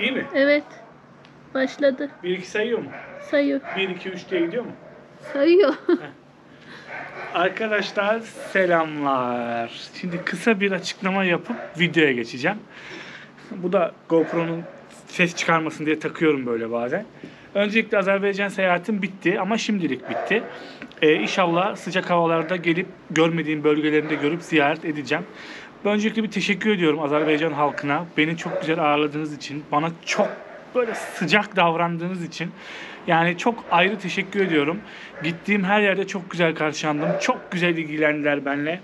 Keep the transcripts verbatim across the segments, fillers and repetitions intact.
İyi mi? Evet. Başladı. bir iki sayıyor mu? Sayıyor. bir iki üç diye gidiyor mu? Sayıyor. Arkadaşlar selamlar. Şimdi kısa bir açıklama yapıp videoya geçeceğim. Bu da GoPro'nun ses çıkarmasın diye takıyorum böyle bazen. Öncelikle Azerbaycan seyahatim bitti ama şimdilik bitti. Ee, inşallah sıcak havalarda gelip görmediğim bölgelerinde görüp ziyaret edeceğim. Öncelikle bir teşekkür ediyorum Azerbaycan halkına. Beni çok güzel ağırladığınız için, bana çok böyle sıcak davrandığınız için. Yani çok ayrı teşekkür ediyorum. Gittiğim her yerde çok güzel karşılandım. Çok güzel ilgilendiler benimle.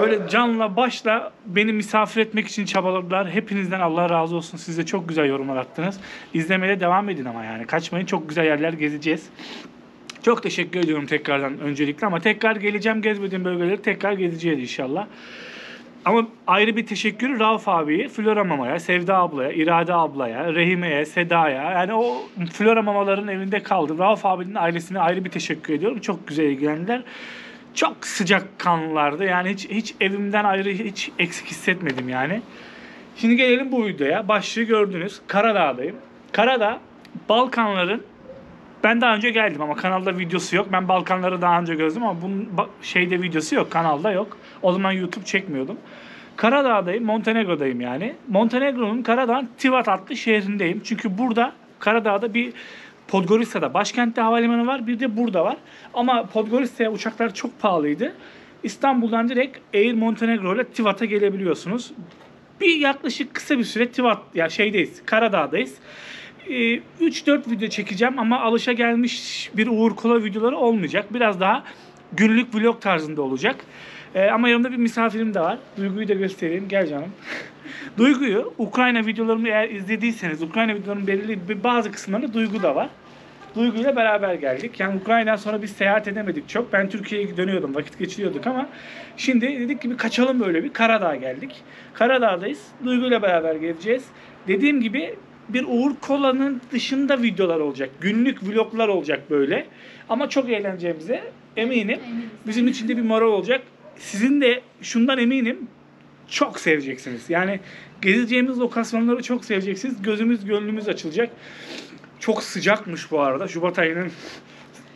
Böyle canla başla beni misafir etmek için çabaladılar. Hepinizden Allah razı olsun. Siz de çok güzel yorumlar attınız. İzlemeye devam edin ama yani. Kaçmayın, çok güzel yerler gezeceğiz. Çok teşekkür ediyorum tekrardan öncelikle ama tekrar geleceğim, gezmediğim bölgeleri tekrar gezeceğiz inşallah. Ama ayrı bir teşekkür Rauf abiye, Flora Mama'ya, Sevda ablaya, İrade ablaya, Rehime'ye, Seda'ya. Yani o Flora Mama'ların evinde kaldım. Rauf abinin ailesine ayrı bir teşekkür ediyorum. Çok güzel ilgilendiler. Çok sıcak kanlılardı. Yani hiç hiç evimden ayrı, hiç eksik hissetmedim yani. Şimdi gelelim bu videoya. Başlığı gördünüz. Karadağ'dayım. Karadağ, Balkanların... Ben daha önce geldim ama kanalda videosu yok. Ben Balkanları daha önce gördüm ama bunun şeyde videosu yok. Kanalda yok. O zaman YouTube çekmiyordum. Karadağ'dayım. Montenegro'dayım yani. Montenegro'nun Karadağ'ın Tivat adlı şehrindeyim. Çünkü burada Karadağ'da bir... Podgorica'da başkentte havalimanı var, bir de burada var. Ama Podgorica'ya uçaklar çok pahalıydı. İstanbul'dan direkt Air Montenegro ile Tivat'a gelebiliyorsunuz. Bir yaklaşık kısa bir süre Tivat ya yani şeydeyiz, Karadağ'dayız. Ee, üç dört video çekeceğim ama alışa gelmiş bir Uğur Kola videoları olmayacak. Biraz daha günlük vlog tarzında olacak. Ee, ama yanımda bir misafirim de var. Duygu'yu da göstereyim. Gel canım. Duygu'yu, Ukrayna videolarımı eğer izlediyseniz, Ukrayna videolarının belirli bazı kısımlarında Duygu da var. Duygu ile beraber geldik. Yani Ukrayna'dan sonra biz seyahat edemedik çok. Ben Türkiye'ye dönüyordum, vakit geçiriyorduk ama şimdi dedik ki bir kaçalım, böyle bir Karadağ'a geldik. Karadağ'dayız. Duygu ile beraber geleceğiz. Dediğim gibi bir Uğur Kola'nın dışında videolar olacak. Günlük vloglar olacak böyle. Ama çok eğleneceğimize eminim. Bizim için de bir moral olacak. Sizin de şundan eminim, çok seveceksiniz. Yani gezeceğimiz lokasyonları çok seveceksiniz. Gözümüz, gönlümüz açılacak. Çok sıcakmış bu arada. Şubat ayının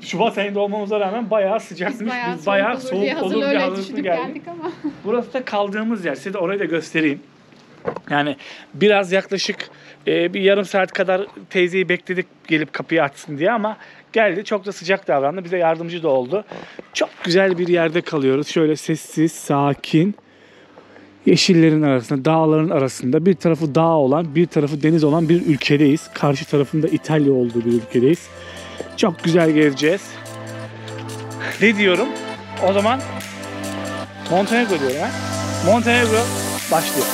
Şubat ayında olmamıza rağmen bayağı sıcakmış. Biz bayağı, Biz bayağı soğuk olur diye, hazır olur diye hazırlıklı geldik. Ama burası da kaldığımız yer. Size de orayı da göstereyim. Yani biraz yaklaşık e, bir yarım saat kadar teyzeyi bekledik gelip kapıyı açsın diye ama geldi, çok da sıcak davrandı, bize yardımcı da oldu. Çok güzel bir yerde kalıyoruz. Şöyle sessiz, sakin, yeşillerin arasında, dağların arasında, bir tarafı dağ olan, bir tarafı deniz olan bir ülkedeyiz. Karşı tarafında İtalya olduğu bir ülkedeyiz. Çok güzel gezeceğiz. Ne diyorum? O zaman Montenegro diyor ya. Montenegro başlıyor.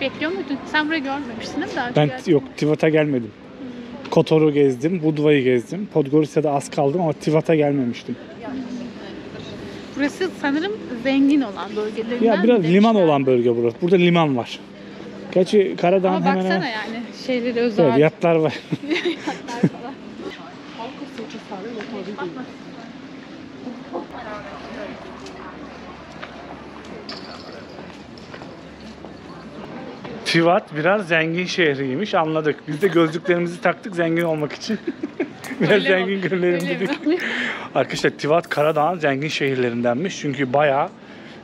Bekliyor muydun? Sen burayı görmemişsin değil mi daha? Ben yok, Tivat'a gelmedim. Hmm. Kotor'u gezdim, Budva'yı gezdim. Podgorica'da az kaldım ama Tivat'a gelmemiştim. Burası sanırım zengin olan bölgelerinden. Ya biraz liman şeyler olan bölge burası. Burada liman var. Gerçi Karadağ'ın hemen... Ama baksana hemen... yani şeyleri özel. Evet, yatlar var. Yatlar falan. Tivat biraz zengin şehriymiş, anladık. Biz de gözlüklerimizi taktık zengin olmak için. Biraz öyle zengin görünelim dedik. Arkadaşlar Tivat Karadağ'ın zengin şehirlerindenmiş çünkş bayağı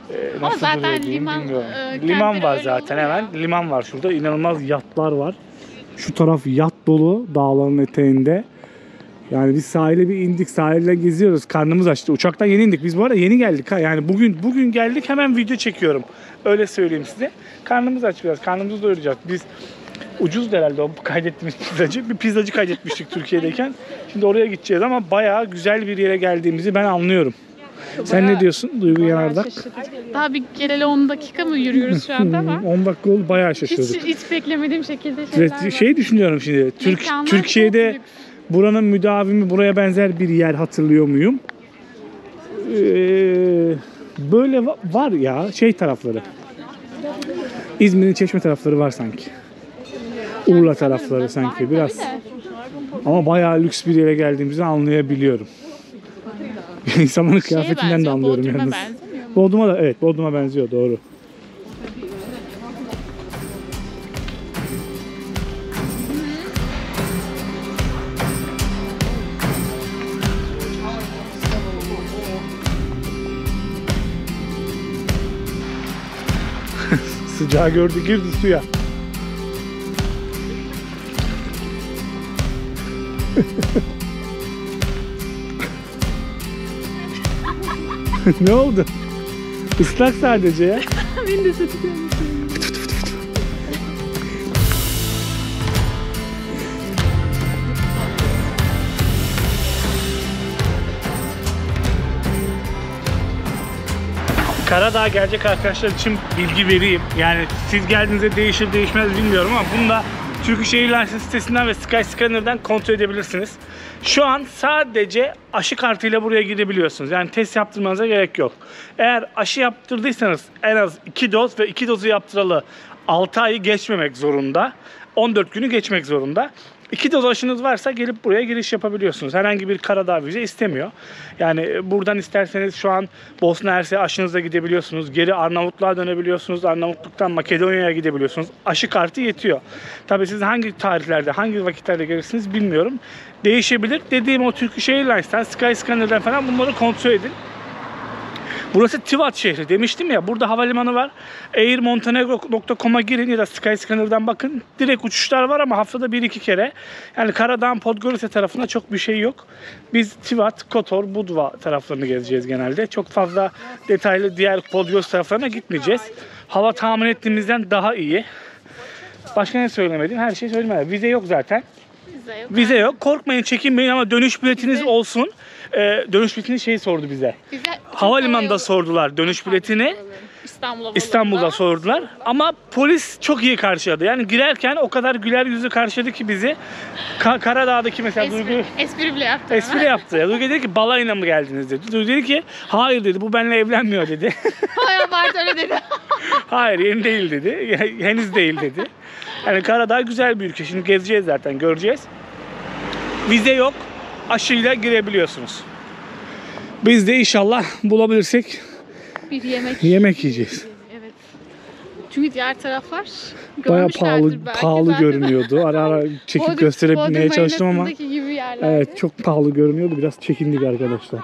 e, nasıl zaten liman, e, liman var zaten hemen. Ya. Liman var şurada, inanılmaz yatlar var. Şu taraf yat dolu dağların eteğinde. Yani biz sahile bir indik, sahilde geziyoruz. Karnımız açtı. Uçaktan yeni indik. Biz bu arada yeni geldik ha. Yani bugün bugün geldik, hemen video çekiyorum. Öyle söyleyeyim size. Karnımız aç biraz. Karnımızı doyuracağız. Biz ucuz herhalde o kaydettiğimiz pizzacı. Bir pizzacı kaydetmiştik Türkiye'deyken. Şimdi oraya gideceğiz ama bayağı güzel bir yere geldiğimizi ben anlıyorum. Sen ne diyorsun Duygu Yanardak? Daha bir geleli on dakika mı yürüyoruz şu anda ama? on dakika oldu, bayağı şaşırdık. Hiç, hiç beklemediğim şekilde şeyler var. Şey düşünüyorum şimdi, Türk, Türkiye'de buranın müdavimi buraya benzer bir yer hatırlıyor muyum? Ee, böyle var ya şey tarafları. İzmir'in Çeşme tarafları var sanki. Urla tarafları sanki biraz. Ama bayağı lüks bir yere geldiğimizi anlayabiliyorum. İnsanların kıyafetinden benziyor, de anlıyorum Bodrum'a yalnız. Bodrum'a da evet, Bodrum'a benziyor, doğru. Sıcağı gördü, girdi suya. Ne oldu? Islak sadece ya. Benim de saçı görmüştüm. Karadağ'a gelecek arkadaşlar için bilgi vereyim. Yani siz geldiğinizde değişir değişmez bilmiyorum ama bunu da Türk Şehirler sitesinden ve Skyscanner'dan kontrol edebilirsiniz. Şu an sadece aşı kartıyla buraya girebiliyorsunuz. Yani test yaptırmanıza gerek yok. Eğer aşı yaptırdıysanız en az iki doz ve iki dozu yaptıralı altı ayı geçmemek zorunda. on dört günü geçmek zorunda. iki doz aşınız varsa gelip buraya giriş yapabiliyorsunuz. Herhangi bir Karadağ vize istemiyor. Yani buradan isterseniz şu an Bosna Hersek'e aşınızla gidebiliyorsunuz. Geri Arnavutluğa dönebiliyorsunuz. Arnavutluk'tan Makedonya'ya gidebiliyorsunuz. Aşı kartı yetiyor. Tabii siz hangi tarihlerde, hangi vakitlerde gelirsiniz bilmiyorum. Değişebilir. Dediğim o Turkish Airlines'ten, Skyscanner'den falan bunları kontrol edin. Burası Tivat şehri demiştim ya. Burada havalimanı var. Air Montenegro nokta com'a girin ya da Skyscanner'dan bakın. Direkt uçuşlar var ama haftada bir iki kere. Yani Karadağ'ın Podgorica tarafında çok bir şey yok. Biz Tivat, Kotor, Budva taraflarını gezeceğiz genelde. Çok fazla detaylı diğer Podgorica taraflarına gitmeyeceğiz. Hava tahmin ettiğimizden daha iyi. Başka ne söylemedim? Her şeyi söylemedim. Vize yok zaten. Vize yok. Vize yok. Korkmayın, çekinmeyin ama dönüş biletiniz Vize. olsun. Ee, dönüş biletini şey sordu bize. bize Havalimanında sordular dönüş biletini. İstanbul'da, İstanbul'da sordular. Ama polis çok iyi karşıladı. Yani girerken o kadar güler yüzlü karşıladı ki bizi. Ka Karadağ'daki mesela espri, Duygu... Espri bile yaptı. Espri hemen. yaptı. Ya. Duygu dedi ki balayına mı geldiniz dedi. Duygu dedi ki hayır dedi, bu benimle evlenmiyor dedi. Hayır Bart öyle dedi. Hayır yeni değil dedi. Henüz değil dedi. Yani Karadağ güzel bir ülke. Şimdi gezeceğiz zaten, göreceğiz. Vize yok. Aşıyla girebiliyorsunuz. Biz de inşallah bulabilirsek bir yemek, yemek yiyeceğiz. Evet. Çünkü diğer taraflar bayağı pahalı, pahalı görünüyordu. Ara ara çekip gösterebilmeye çalıştım ama evet, çok pahalı görünüyordu. Biraz çekindik arkadaşlar.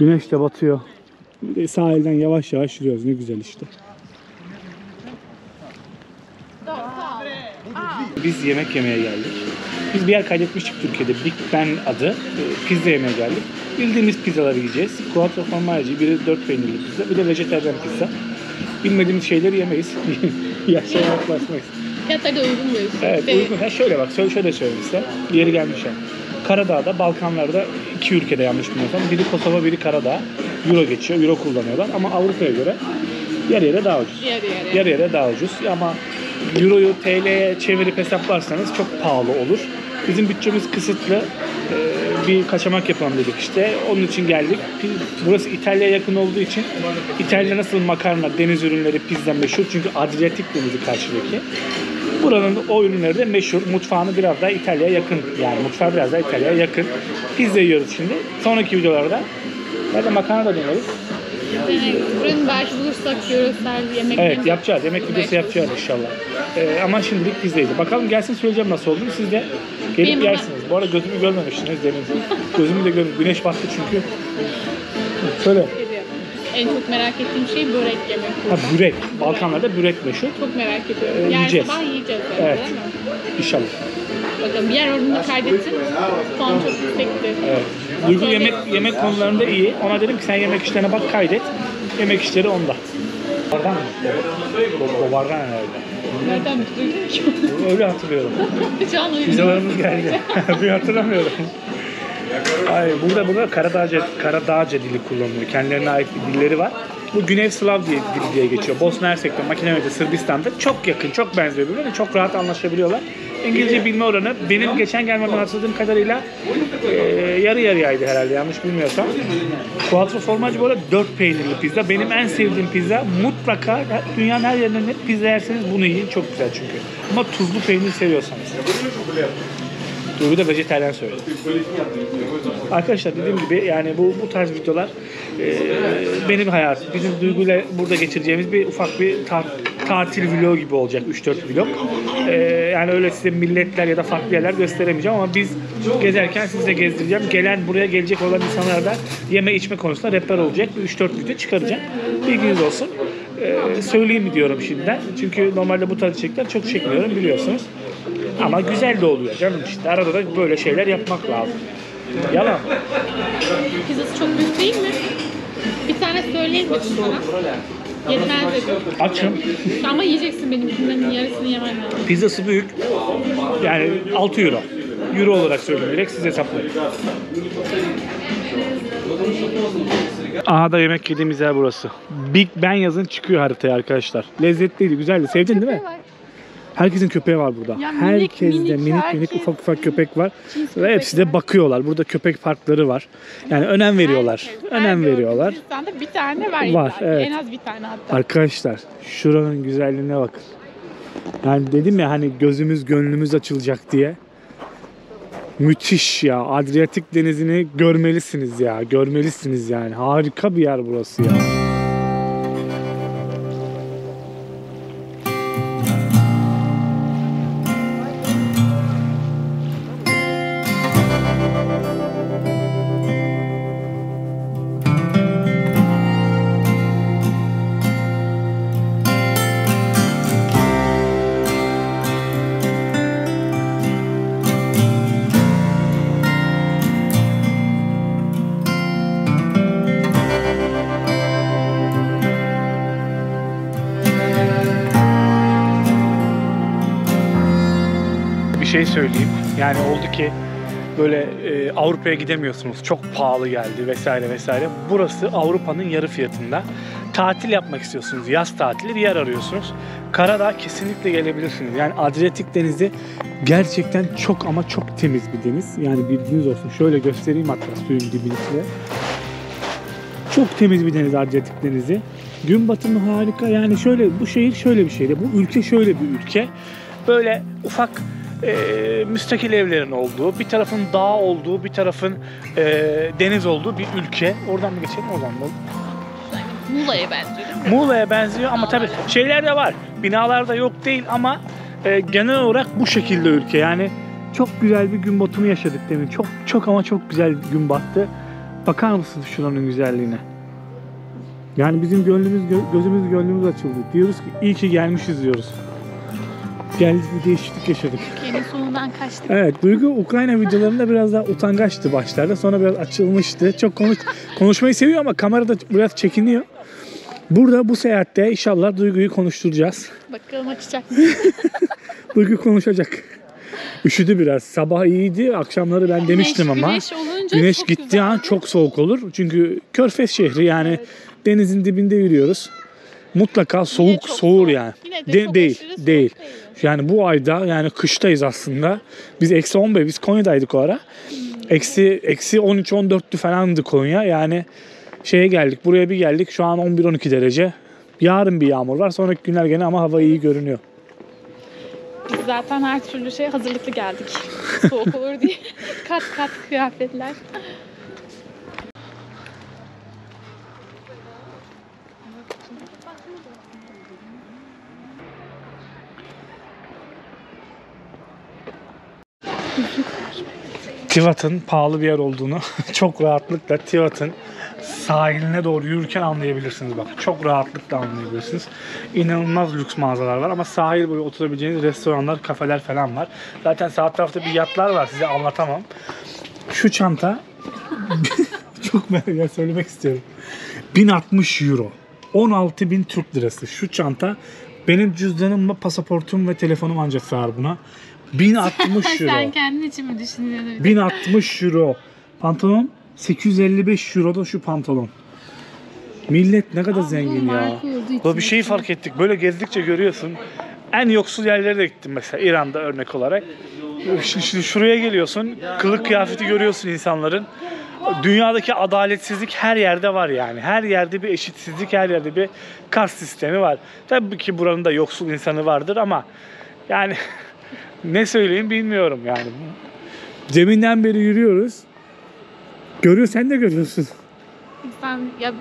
Güneş de batıyor. Sahilden yavaş yavaş yürüyoruz. Ne güzel işte. Biz yemek yemeye geldik. Biz bir yer kaydetmiştik Türkiye'de. Big Ben adı. E, pizza yemeye geldik. Bildiğimiz pizzaları yiyeceğiz. Quattro Formaggi, biri dört peynirli pizza, bir de vejetaryen pizza. Bilmediğimiz şeyleri yemeyiz. Yaşa yaklaşmayız. Fiyatları da uygun muyuz? Evet, değil. Uygun. Ha, şöyle bak, şöyle, şöyle söyleyeyim size. Yeri gelmiş ya. Karadağ'da, Balkanlar'da iki ülkede yanlış bilmiyorsam. Biri Kosova, biri Karadağ. Euro geçiyor, euro kullanıyorlar ama Avrupa'ya göre yarı yere daha ucuz. Yarı yere. Yarı yere daha ucuz ama Euro'yu T L'ye çevirip hesaplarsanız çok pahalı olur. Bizim bütçemiz kısıtlı. Ee, bir kaçamak yapalım dedik işte. Onun için geldik. Burası İtalya'ya yakın olduğu için İtalya nasıl makarna, deniz ürünleri, pizza meşhur. Çünkü Adriyatik denizi karşıdaki. Buranın o ürünleri de meşhur. Mutfağını biraz daha İtalya'ya yakın. Yani mutfağı biraz daha İtalya'ya yakın. Pizza yiyoruz şimdi. Sonraki videolarda zaten makarna da deneriz. Yani buranın belki bulursak yöresel yemek. Evet yapacağız. Yemek videosu yapacağız inşallah. Ee, ama şimdilik bizdeyiz. Bakalım gelsin söyleyeceğim nasıl olduğunu. Siz de gelip Benim yersiniz. Ben... Bu arada gözümü görmemiştiniz demin. Gözümü de görmedim. Güneş battı çünkü. Söyle. En çok merak ettiğim şey börek yemek. Ha, börek. Balkanlarda börek meşhur. Çok merak ediyorum. Ee, Yer sabah yiyeceğiz. Evet. Değil mi? İnşallah. Bakalım bir yer orada kaydettim. Puan çok yüksekti. Evet. Duygu yemek, yemek konularında iyi. Ona dedim ki sen yemek işlerine bak, kaydet. Yemek işleri onda. Bardan mı? Bardan herhalde. Nereden duydun? Öyle hatırlıyorum. Pizzalarımız geldi. Bir hatırlamıyorum. Ay, burada burada Karadağcı, Karadağcı dili kullanılıyor. Kendilerine ait bir dilleri var. Bu Güney Slav diye, dili diye geçiyor. Bosna Hersek'te, Makedonya'da, Sırbistan'da çok yakın, çok benziyor birbirine. Çok rahat anlaşabiliyorlar. İngilizce bilme oranı benim geçen gelmeden hatırladığım kadarıyla e, yarı yarıyaydı herhalde, yanlış bilmiyorsam. Quattro Formaggi böyle dört peynirli pizza. Benim en sevdiğim pizza. Mutlaka dünyanın her yerinden hep pizza yerseniz bunu yiyin. Çok güzel çünkü. Ama tuzlu peynir seviyorsanız. Duygu da vejetaryen söyledi. Arkadaşlar dediğim gibi yani bu bu tarz videolar e, benim hayatım. Bizim Duygu'yla burada geçireceğimiz bir ufak bir ta, tatil vlog gibi olacak. üç dört vlog. E, yani öyle size milletler ya da farklı yerler gösteremeyeceğim ama biz gezerken size gezdireceğim. Gelen, buraya gelecek olan insanlardan yeme içme konusunda rehber olacak. üç dört video çıkaracağım. Bilginiz olsun. E, söyleyeyim diyorum şimdiden. Çünkü normalde bu tarz içerikler çok çekmiyorum biliyorsunuz. Ama güzel de oluyor canım işte. Arada da böyle şeyler yapmak lazım. Yalan. Pizzası çok büyük değil mi? Bir tane söyleyeyim mi sana? Yetmez dedim. Açım. Ama yiyeceksin benim yüzümden, yarısını yemem lazım. Pizzası büyük. Yani altı euro. Euro olarak söyleyeyim direkt, siz hesaplayın. Aha da yemek yediğimiz yer burası. Big Ben yazın çıkıyor haritaya arkadaşlar. Lezzetliydi, güzeldi. Sevdin değil mi? Herkesin köpeği var burada. Ya minik, Herkes minik, de minik herkes... minik ufak ufak köpek var. Çiz ve hepsi de bakıyorlar. Burada köpek parkları var. Yani önem veriyorlar. Herkes, önem her veriyorlar. İnsanda bir tane var. Var evet. En az bir tane hatta. Arkadaşlar şuranın güzelliğine bakın. Yani dedim ya hani gözümüz gönlümüz açılacak diye. Müthiş ya. Adriyatik denizini görmelisiniz ya. Görmelisiniz yani. Harika bir yer burası ya. Şey söyleyeyim yani oldu ki böyle e, Avrupa'ya gidemiyorsunuz, çok pahalı geldi vesaire vesaire. Burası Avrupa'nın yarı fiyatında. Tatil yapmak istiyorsunuz, yaz tatili bir yer arıyorsunuz, Karadağ kesinlikle gelebilirsiniz. Yani Adriyatik Denizi gerçekten çok ama çok temiz bir deniz, yani bildiğiniz olsun. Şöyle göstereyim hatta suyun dibini size. Çok temiz bir deniz Adriyatik Denizi. Gün batımı harika. Yani şöyle, bu şehir şöyle bir şehir, bu ülke şöyle bir ülke. Böyle ufak Ee, müstakil evlerin olduğu, bir tarafın dağ olduğu, bir tarafın e, deniz olduğu bir ülke. Oradan mı geçelim? Oradan mı? Muğla'ya benziyor değil mi? Muğla'ya benziyor ama tabii şeyler de var. Binalar da yok değil ama e, genel olarak bu şekilde ülke. Yani çok güzel bir gün batımı yaşadık demin. Çok çok ama çok güzel bir gün battı. Bakar mısınız şuranın güzelliğine? Yani bizim gönlümüz, gözümüz gönlümüz açıldı. Diyoruz ki iyi ki gelmişiz diyoruz. Geldik, bir değişiklik yaşadık. Türkiye'nin sonundan kaçtık. Evet, Duygu Ukrayna videolarında biraz daha utangaçtı başlarda. Sonra biraz açılmıştı. Çok konuş konuşmayı seviyor ama kamerada biraz çekiniyor. Burada bu seyahatte inşallah Duygu'yu konuşturacağız. Bakalım açacak mı? Duygu konuşacak. Üşüdü biraz. Sabah iyiydi, akşamları ben güneş, demiştim ama. Güneş olunca güneş çok gittiği güzel. An çok soğuk olur. Çünkü Körfez şehri yani evet. Denizin dibinde yürüyoruz. Mutlaka soğuk soğur yani. Yine de de, değil, değil. değil. Yani bu ayda yani kıştayız aslında. Biz eksi on beş, biz Konya'daydık o ara. Eksi eksi on üç, on dörtlü falandı Konya. Yani şeye geldik, buraya bir geldik. Şu an on bir, on iki derece. Yarın bir yağmur var. Sonraki günler gene ama hava iyi görünüyor. Biz zaten her türlü şeye hazırlıklı geldik. Soğuk olur diye. Kat kat kıyafetler. Tivat'ın pahalı bir yer olduğunu çok rahatlıkla Tivat'ın sahiline doğru yürürken anlayabilirsiniz. Bak çok rahatlıkla anlayabilirsiniz. İnanılmaz lüks mağazalar var ama sahil boyu oturabileceğiniz restoranlar, kafeler falan var. Zaten sağ tarafta bir yatlar var, size anlatamam. Şu çanta çok merak ya, söylemek istiyorum. bin altmış euro. on altı bin Türk lirası. Şu çanta benim cüzdanımla pasaportum ve telefonum ancak sığar buna. bin altmış euro. Sen kendin için mi düşünüyordun? bin altmış euro. Pantolon sekiz yüz elli beş euroda şu pantolon. Millet ne kadar Aa, zengin ya. Bir şey fark ettik. Böyle gezdikçe görüyorsun. En yoksul yerlere de gittim mesela İran'da örnek olarak. Şimdi şuraya geliyorsun. Kılık kıyafeti görüyorsun insanların. Dünyadaki adaletsizlik her yerde var yani. Her yerde bir eşitsizlik, her yerde bir kast sistemi var. Tabii ki buranın da yoksul insanı vardır ama yani ne söyleyeyim bilmiyorum yani. Deminden beri yürüyoruz. Görüyor, sen de görüyorsun. Ben ya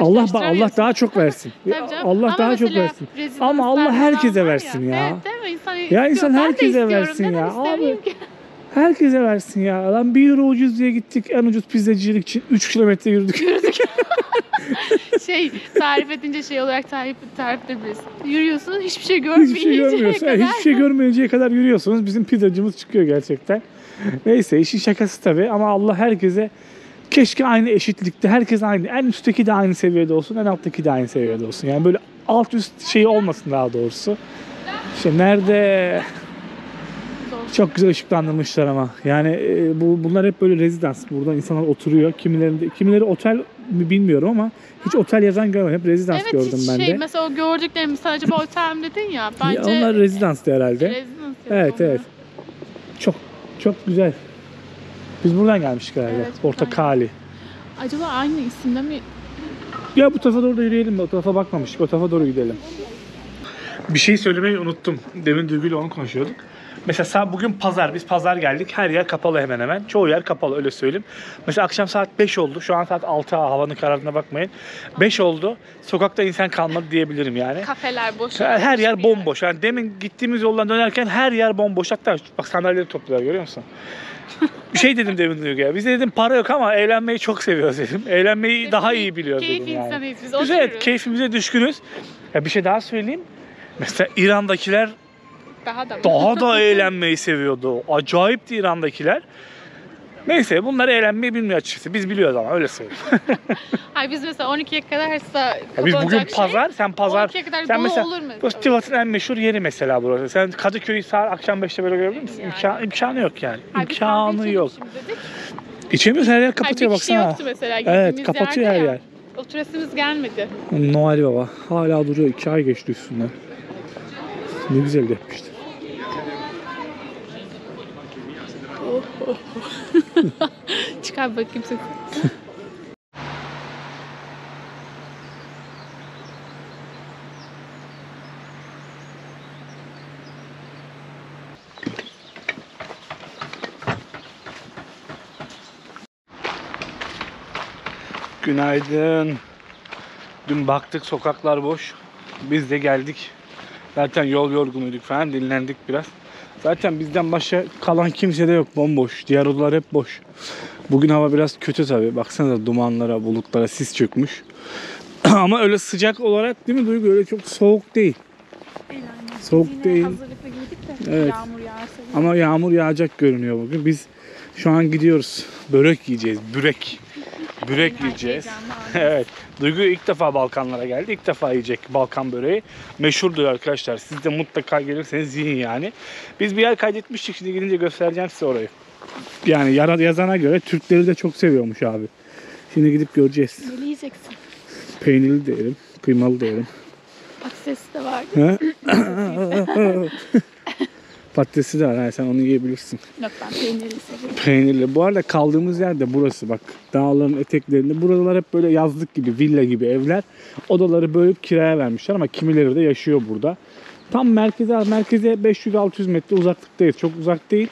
Allah Allah daha çok versin. Allah daha çok versin. Ama Allah herkese versin ya. Ya. Evet, insan ya insan herkese versin ya. Abi, herkese versin ya. Lan bir euro ucuz diye gittik en ucuz pizzacılık için üç kilometre yürüdük. Yürüdük. şey tarif edince şey olarak tarif tarifleyebilirsin. Yürüyorsunuz hiçbir şey görmeyeceğe kadar. Hiçbir şey, yani hiçbir şey görmeyeceğe kadar yürüyorsunuz. Bizim pizzacımız çıkıyor gerçekten. Neyse işin şakası tabii ama Allah herkese keşke aynı eşitlikte herkes aynı, en üstteki de aynı seviyede olsun, en alttaki de aynı seviyede olsun. Yani böyle alt üst şeyi olmasın daha doğrusu. İşte nerede çok güzel ışıklandırmışlar ama. Yani bu bunlar hep böyle rezidans. Burada insanlar oturuyor. Kimilerinde kimileri otel mi bilmiyorum ama hiç otel yazan görmedim. Hep rezidans evet, gördüm ben de. Evet şey mesela o gördüklerimiz sadece otel mi dedin ya. Bence ya onlar rezidanstı herhalde. Rezidans evet onlar. Evet. Çok çok güzel. Biz buradan gelmiştik herhalde. Evet, Portakali. Acaba aynı isimde mi? Ya bu tarafa doğru da yürüyelim de o tarafa bakmamıştık. O tarafa doğru gidelim. Bir şey söylemeyi unuttum. Demin Duygu ile onu konuşuyorduk. Mesela bugün pazar. Biz pazar geldik. Her yer kapalı hemen hemen. Çoğu yer kapalı öyle söyleyeyim. Mesela akşam saat beş oldu. Şu an saat altı. Havanın kararına bakmayın. beş oldu. Sokakta insan kalmadı diyebilirim yani. Kafeler boş. Her yer bomboş. Yani demin gittiğimiz yoldan dönerken her yer bomboş. Hatta bak sandalyeleri topluyorlar görüyor musun? Bir şey dedim demin Duygu'ya. Biz de dedim para yok ama eğlenmeyi çok seviyoruz dedim. Eğlenmeyi evet, daha iyi biliyoruz keyif dedim yani. Keyif insanıyız biz. Evet keyfimize düşkünüz. Ya bir şey daha söyleyeyim. Mesela İran'dakiler daha da, daha da eğlenmeyi seviyordu. Acayipti İran'dakiler. Neyse bunlar eğlenmeyi bilmiyor açıkçası. Biz biliyoruz ama öyle söyleyeyim. Hayır biz mesela on ikiye kadarsa biz bugün şey, pazar, sen pazar. Kadar sen mesela, olur mesela. Bu Tivat'ın en meşhur yeri mesela burası. Sen Kadıköy'ü saat akşam beşte böyle görebilir misin? Yani. İmkan, imkanı yok yani. Hayır, imkanı yok. İçemiyoruz her yer kapatıyor hayır, baksana. Yoktu mesela. Evet kapatıyor her ya. Yer. Oturasımız gelmedi. Noel Baba hala duruyor. iki ay geçti üstünden. Ne güzel yapmıştı. Oh, oh, oh. Çıkar bakayım sen. Günaydın. Dün baktık sokaklar boş. Biz de geldik. Zaten yol yorgunuyduk falan, dinlendik biraz. Zaten bizden başka kalan kimse de yok, bomboş. Diğer odalar hep boş. Bugün hava biraz kötü tabii. Baksanıza dumanlara, bulutlara, sis çökmüş. Ama öyle sıcak olarak değil mi Duygu? Öyle çok soğuk değil. Değil aynen. Soğuk yine değil. Hazırlıklı giydik de evet. Yağmur yağarsa. Ama yağmur yağacak görünüyor bugün. Biz şu an gidiyoruz. Börek yiyeceğiz, börek. Börek yiyeceğiz. Evet. Duygu ilk defa Balkanlara geldi. İlk defa yiyecek Balkan böreği. Meşhurdur arkadaşlar. Siz de mutlaka gelirseniz yiyin yani. Biz bir yer kaydetmiştik. Şimdi gidince göstereceğim size orayı. Yani yazana göre Türkleri de çok seviyormuş abi. Şimdi gidip göreceğiz. Ne yiyeceksin? Peynirli diyelim. Kıymalı diyelim. Patatesi de vardı. Patatesi de var. Yani sen onu yiyebilirsin. Yok ben peynirli seviyorum. Peynirli. Bu arada kaldığımız yer de burası bak. Dağların eteklerinde. Buralar hep böyle yazlık gibi, villa gibi evler. Odaları bölüp kiraya vermişler ama kimileri de yaşıyor burada. Tam merkeze, merkeze beş yüz altı yüz metre uzaklıktayız. Çok uzak değil.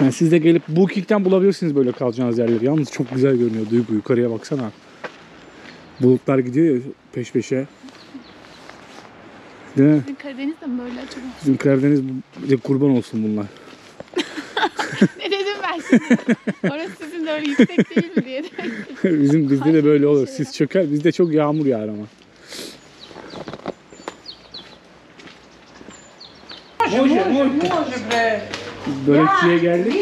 Yani siz de gelip Booking'den bulabilirsiniz böyle kalacağınız yerleri. Yalnız çok güzel görünüyor Duygu. Yukarıya baksana. Bulutlar gidiyor peş peşe. Bizim Karadeniz de mi böyle acaba? Bizim Karadeniz de kurban olsun bunlar. Ne dedim ben şimdi? Orası sizin de öyle yüksek değil mi diye. Bizim bizde de böyle olur. Sis çöker. Bizde çok yağmur yağar ama. Börekçiye geldik.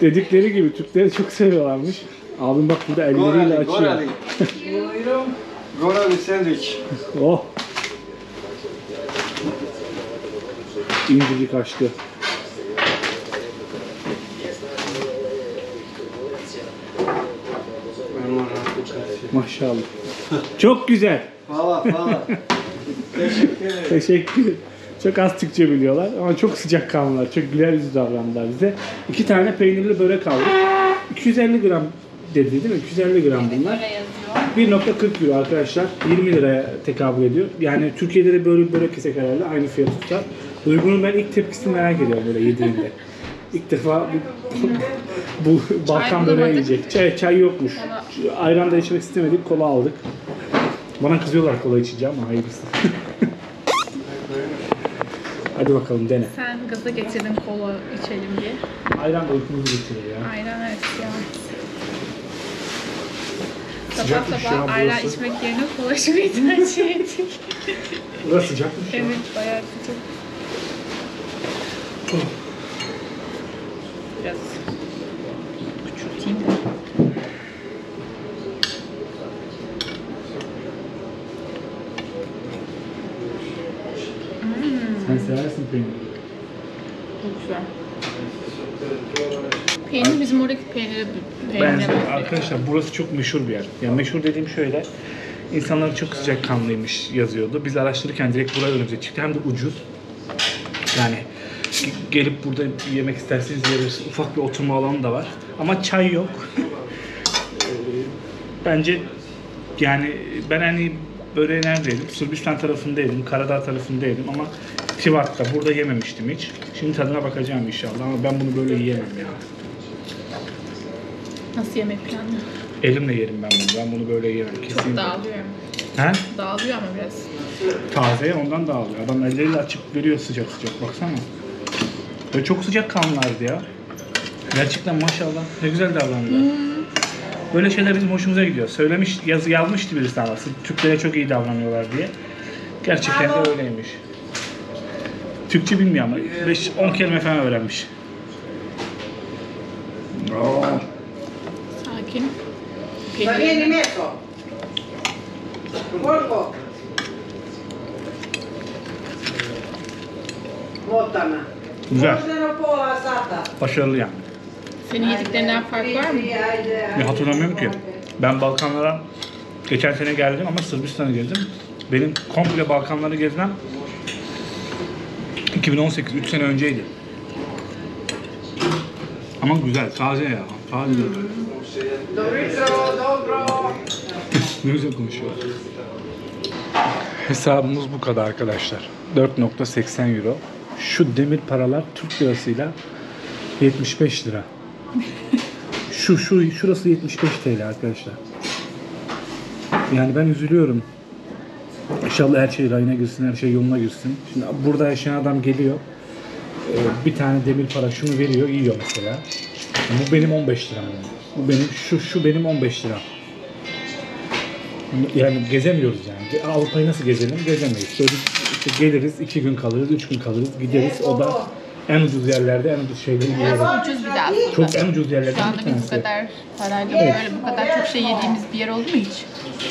Dedikleri gibi Türkleri çok seviyorlarmış. Abim bak burada elleriyle açıyor. Gorali sandviç. Oh. İncecik açtı. Maşallah. Çok güzel. Valla valla. Teşekkür ederim. Teşekkür ederim. Çok az Türkçe biliyorlar ama çok sıcakkanlılar, çok güler yüzlü davrandılar bize. İki tane peynirli börek aldık. iki yüz elli gram dedi değil mi? iki yüz elli gram bunlar. bir nokta kırk euro arkadaşlar. yirmi liraya tekabül ediyor. Yani Türkiye'de de böyle bir börek yesek herhalde aynı fiyatı tutar. Duygu'nun ben ilk tepkisini merak ediyorum böyle yediğinde. İlk defa bu, bu Balkan böreği yiyecek. Çay, çay yokmuş. Ayran da içmek istemedik, kola aldık. Bana kızıyorlar kola içeceğim ama hayırlısı. Hadi bakalım dene. Sen gaza getirdin kola içelim diye. Ayran da uykumuzu getiriyor ya. Ayran evet ya. Sabah sabah ayran içmek yerine kola içmeyi tercih ettik. Burası sıcakmış ya. Evet bayağı sıcak. Biraz küçülteyim de. Sen seversin peyniri. Çok güzel. Peynir bizim oradaki peynire benziyor. Arkadaşlar burası çok meşhur bir yer. Yani meşhur dediğim şöyle. İnsanlar çok sıcakkanlıymış yazıyordu. Biz araştırırken direkt buraya önümüze çıktı. Hem de ucuz. Yani gelip burada yemek isterseniz yiyebilirsiniz. Ufak bir oturma alanı da var. Ama çay yok. Bence yani ben hani böyle neredeydim? Sırbistan tarafındaydım, Karadağ tarafındaydım ama Tivat'ta burada yememiştim hiç. Şimdi tadına bakacağım inşallah ama ben bunu böyle yiyemem ya. Nasıl yemek planlı? Elimle yerim ben bunu. Ben bunu böyle yiyemem kesinlikle. Çok dağılıyor. He? Dağılıyor ama biraz. Taze ondan dağılıyor. Adam elleriyle açıp veriyor sıcak sıcak. Baksana. Böyle çok sıcak kanlardı ya. Gerçekten maşallah ne güzel davrandılar. Hmm. Böyle şeyler bizim hoşumuza gidiyor. Söylemiş, yazı yazmıştı birisi ama Türklere çok iyi davranıyorlar diye. Gerçekten de öyleymiş. Türkçe bilmiyor ama beş on kelime falan öğrenmiş. Oo. Sakin. Peynir. Güzel. Başarılı yani. Senin yediklerinden fark var mı? Ya hatırlamıyorum ki. Ben Balkanlara geçen sene geldim ama Sırbistan'a geldim. Benim komple Balkanları gezmem iki bin on sekiz, üç sene önceydi. Ama güzel, taze ya. Taze. Ne güzel konuşuyor. Hesabımız bu kadar arkadaşlar. dört nokta seksen euro. Şu demir paralar Türk lirasıyla yetmiş beş lira. Şu şu şurası yetmiş beş TL arkadaşlar. Yani ben üzülüyorum. İnşallah her şey rayına girsin, her şey yoluna girsin. Şimdi burada yaşayan adam geliyor. Bir tane demir para şunu veriyor, yiyor mesela. Bu benim on beş liram. Bu benim şu şu benim on beş liram. Yani gezemiyoruz yani. Avrupa'yı nasıl gezelim? Gezemeyiz. Şöyle işte geliriz, iki gün kalırız, üç gün kalırız, gideriz o da. En ucuz yerlerde en ucuz şeyleri yiyoruz. Ucuz bir de aslında. Çok en ucuz yerlerden bir tanesi. Şu anda bu kadar parayla böyle evet. Bu kadar çok şey yediğimiz bir yer oldu mu hiç?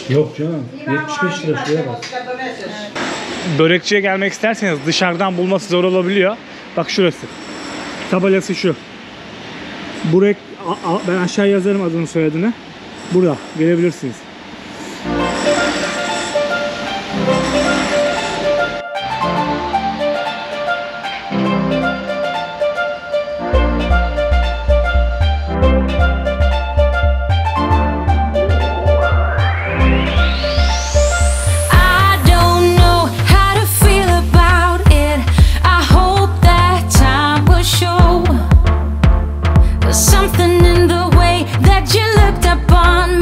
Yok canım. yetmiş beş lira şuraya bak. Evet. Börekçiye gelmek isterseniz dışarıdan bulması zor olabiliyor. Bak şurası. Tabelası şu. Burek, ben aşağı yazarım adını soyadını. Burada gelebilirsiniz. Something in the way that you looked upon